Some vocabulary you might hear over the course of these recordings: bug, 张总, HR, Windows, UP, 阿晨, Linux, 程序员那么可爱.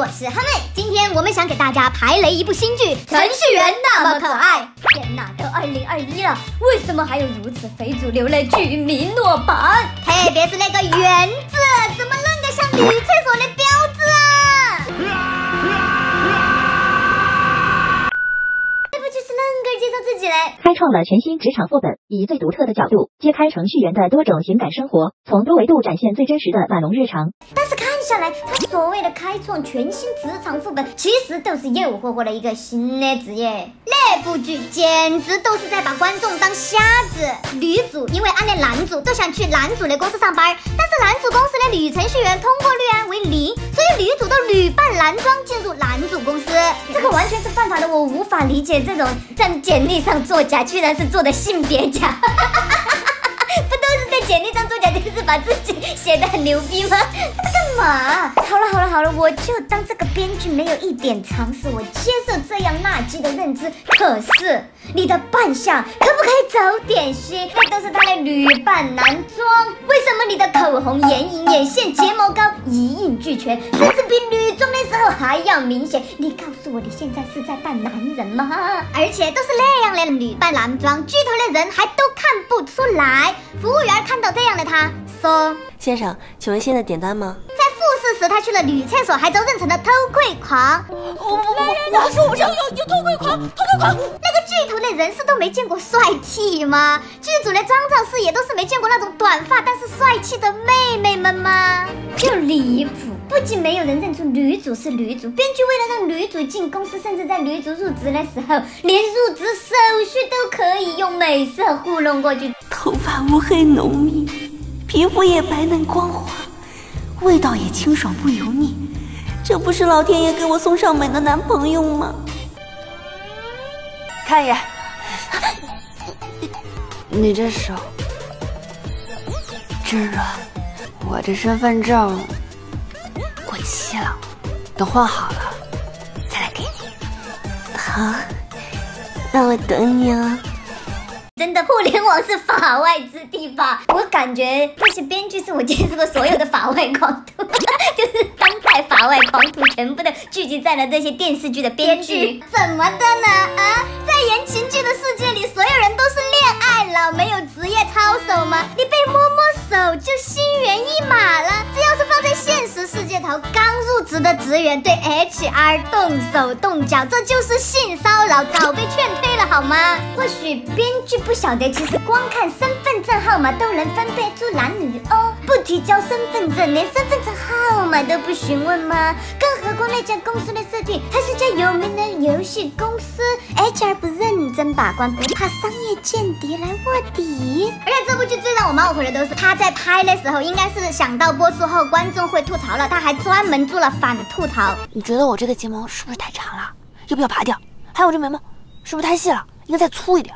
我是哈妹，今天我们想给大家排雷一部新剧《程序员那么可爱》。天哪，都2021了，为什么还有如此非主流的剧迷落榜？特别是那个“圆”字，怎么弄得像女厕所的标志啊？这不就是愣个介绍自己嘞？开创了全新职场副本，以最独特的角度揭开程序员的多种情感生活，从多维度展现最真实的码农日常。但是看下来，他所谓的开创全新职场副本，其实都是又霍霍了一个新的职业。那部剧简直都是在把观众当瞎子。女主因为暗恋男主，就想去男主的公司上班，但是男主公司的女程序员通过率为0，所以女主都女扮男装进入男主公司，这个完全是犯法的。我无法理解这种在简历上作假，居然是做的性别假。不都是在简历上作假，就是把自己写得很牛逼吗？干嘛？好了，我就当这个编剧没有一点常识，我接受这样垃圾的认知。可是你的扮相可不可以早点些？那都是他的女扮男装。为什么你的口红、眼影、眼线、睫毛膏一应俱全，甚至比女装的时候还要明显？你告诉我，你现在是在扮男人吗？而且都是那样的女扮男装，巨头的人还都看不出来。服务员看到这样的他说：“先生，请问现在点单吗？”在复试时，他去了女厕所，还都认成了偷窥狂。我说我这有偷窥狂。那个巨头的人士都没见过帅气吗？剧组的妆造师也都是没见过那种短发但是帅气的妹妹们吗？就离谱！不仅没有人认出女主是女主，编剧为了让女主进公司，甚至在女主入职的时候，连入职手续都可以用美色糊弄过去。头发乌黑浓密，皮肤也白嫩光滑，味道也清爽不油腻，这不是老天爷给我送上门的男朋友吗？看一眼，你这手真软，我这身份证过期了，等换好了再来给你。好，那我等你啊。真的，互联网是法外之地吧？我感觉这些编剧是我见识过所有的法外狂徒，就是当代法外狂徒全部的聚集在了这些电视剧的编剧。怎么的呢？啊，在言情剧的世界里，所有人都是恋爱脑，没有职业操守吗？你被摸摸手就心猿意马了。这要是放在现实世界头，刚入职的职员对 HR 动手动脚，这就是性骚扰，早被劝退了好吗？或许编剧不晓得，其实光看身份证号码都能分辨出男女哦。不提交身份证，连身份证号码都不询问吗？更何况那家公司的设定还是家有名的游戏公司， HR 不认真把关，不怕商业间谍来卧底。而且这部剧最让我冒火的都是他在拍的时候，应该是想到播出后观众会吐槽了，他还专门做了反吐槽。你觉得我这个睫毛是不是太长了？要不要拔掉？还有我这眉毛是不是太细了？应该再粗一点。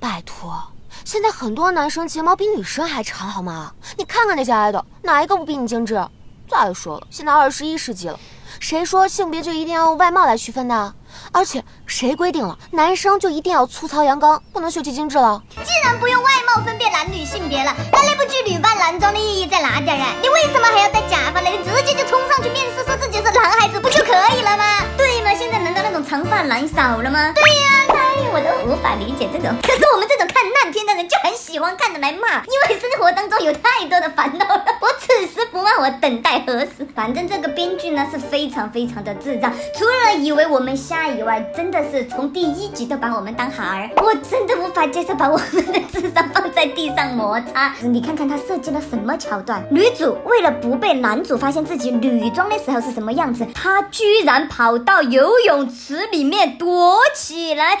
拜托，现在很多男生睫毛比女生还长，好吗？你看看那些 idol， 哪一个不比你精致？再说了，现在21世纪了，谁说性别就一定要用外貌来区分的？而且谁规定了男生就一定要粗糙阳刚，不能秀气精致了？既然不用外貌分辨男女性别了，那部剧女扮男装的意义在哪点啊？你为什么还要戴假发呢？你直接就冲上去面试，说自己是男孩子不就可以了吗？对吗？现在难道那种长发男少了吗？对呀，我都无法理解这种，可是我们这种看烂片的人就很喜欢看着来骂，因为生活当中有太多的烦恼了。我此时不骂，我等待何时？反正这个编剧呢是非常的智障，除了以为我们瞎以外，真的是从第1集都把我们当孩儿，我真的无法接受把我们的智商放在地上摩擦。你看看他设计了什么桥段？女主为了不被男主发现自己女装的时候是什么样子，她居然跑到游泳池里面躲起来。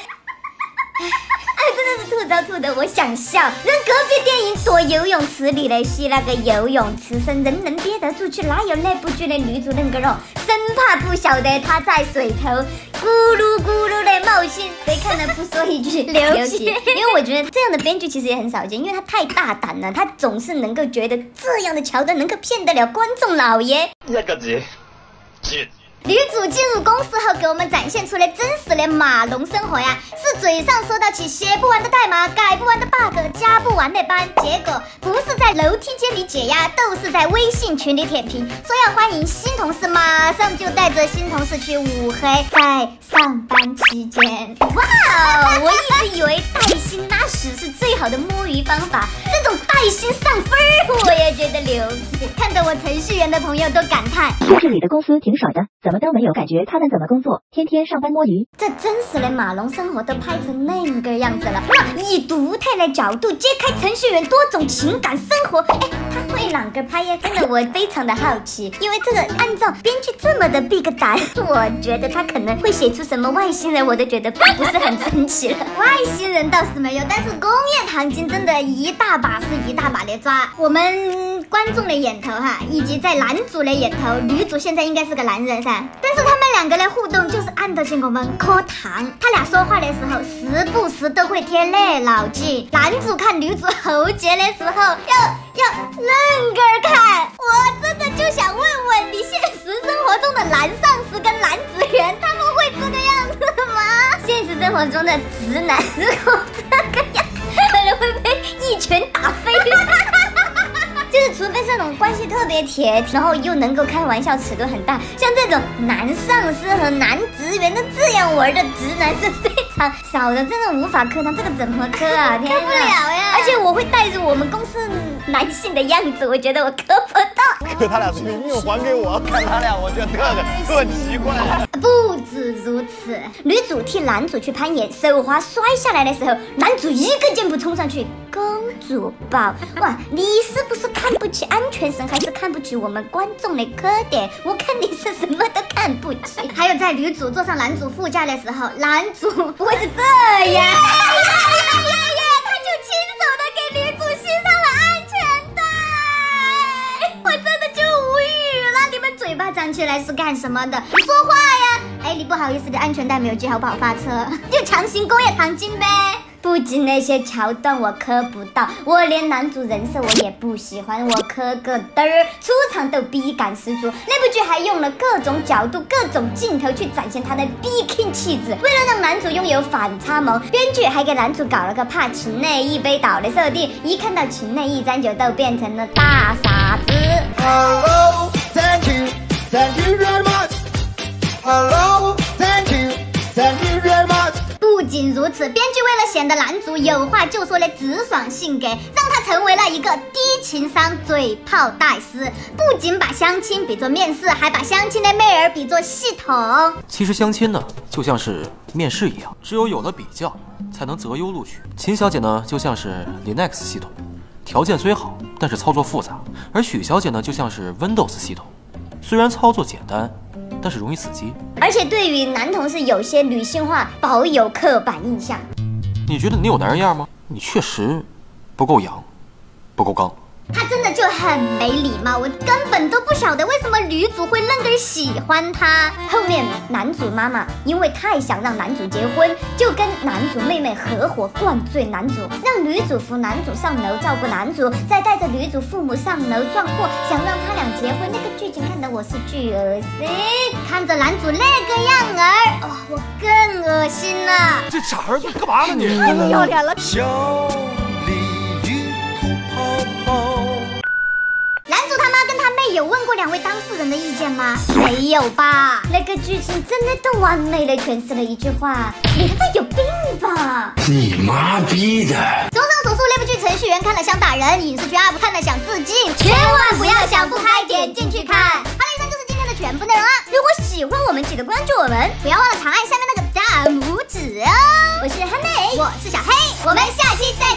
哎，真的是吐槽吐的，我想笑。人隔壁电影躲游泳池里的戏，那个游泳池声人能憋得住去，哪有那部剧的女主那个肉？生怕不晓得她在水头咕噜咕噜的冒险，谁看了不说一句流血？因为我觉得这样的编剧其实也很少见，因为他太大胆了，他总是能够觉得这样的桥段能够骗得了观众老爷。一个字，女主进入公司后，给我们展现出了真实的码农生活呀，是嘴上说到起写不完的代码、改不完的 bug、加不完的班，结果不是在楼梯间里解压，都是在微信群里舔屏，说要欢迎新同事，马上就带着新同事去五黑。在上班期间，哇哦，我一直以为带薪拉屎是最好的摸鱼方法，这种带薪上分儿我也觉得牛逼，看得我程序员的朋友都感叹，同事里的公司挺爽的，怎么？都没有感觉他们怎么工作，天天上班摸鱼。这真实的码农生活都拍成那个样子了，那以独特的角度揭开程序员多种情感生活，哎，他会啷个拍呀？真的我非常的好奇，因为这个按照编剧这么的 big 胆，我觉得他可能会写出什么外星人，我都觉得不是很神奇了。外星人倒是没有，但是工业糖精真的一大把是一大把的抓我们观众的眼头哈，以及在男主的眼头，女主现在应该是个男人噻。但是他们两个的互动就是按照性我们磕糖，他俩说话的时候时不时都会贴内脑镜，男主看女主喉结的时候要愣个看，我真的就想问问你，现实生活中的男上司跟男职员他们会这个样子吗？现实生活中的直男如果这个样子可能会被一拳打飞就是除非是那种关系特别铁，然后又能够开玩笑尺度很大，像这种男上司和男职员都这样玩的直男是非常少的，真的无法磕他，这个怎么磕啊？天啊，磕不了呀！而且我会带入我们公司男性的样子，我觉得我磕不到。磕他俩是命还给我，看他俩我觉得特奇怪。不止如此，女主替男主去攀岩，手滑摔下来的时候，男主一个箭步冲上去。公主抱，哇！你是不是看不起安全绳，还是看不起我们观众的磕点？我看你是什么都看不起。还有在女主坐上男主副驾的时候，男主不会是这样，他就亲手的给女主系上了安全带，我真的就无语了。你们嘴巴张起来是干什么的？说话呀！哎，你不好意思，你安全带没有系好，不好发车，就强行工业糖精呗。不仅那些桥段我磕不到，我连男主人设我也不喜欢，我磕个嘚儿。出场都逼感十足，那部剧还用了各种角度、各种镜头去展现他的 BK 气质。为了让男主拥有反差萌，编剧还给男主搞了个怕秦内一杯倒的设定，一看到秦内一沾酒都变成了大傻子。Hello, thank you, thank you very much. Hello, thank you, thank you very much.不仅如此，编剧为了显得男主有话就说的直爽性格，让他成为了一个低情商嘴炮大师。不仅把相亲比作面试，还把相亲的妹儿比作系统。其实相亲呢，就像是面试一样，只有有了比较，才能择优录取。秦小姐呢，就像是 Linux 系统，条件虽好，但是操作复杂；而许小姐呢，就像是 Windows 系统，虽然操作简单。但是容易死机，而且对于男同事有些女性化，保有刻板印象。你觉得你有男人样吗？你确实不够洋，不够刚。他真的就很没礼貌，我根本都不晓得为什么女主会愣个喜欢他。后面男主妈妈因为太想让男主结婚，就跟男主妹妹合伙灌醉男主，让女主扶男主上楼照顾男主，再带着女主父母上楼撞祸，想让他俩结婚。那个剧情看得我是巨恶心，看着男主那个样儿，哦，我更恶心了。这傻儿子干嘛呢你？太不要脸了！有问过两位当事人的意见吗？没有吧？那个剧情真的都完美的诠释了一句话：你他妈有病吧！你妈逼的！综上所述，那部剧程序员看了想打人，影视剧 UP 看了想自尽，千万不要想不开，点进去看。好了，以上就是今天的全部内容了。如果喜欢我们，记得关注我们，不要忘了长按下面那个大拇指哦。我是憨妹，我是小黑，我们下期再见。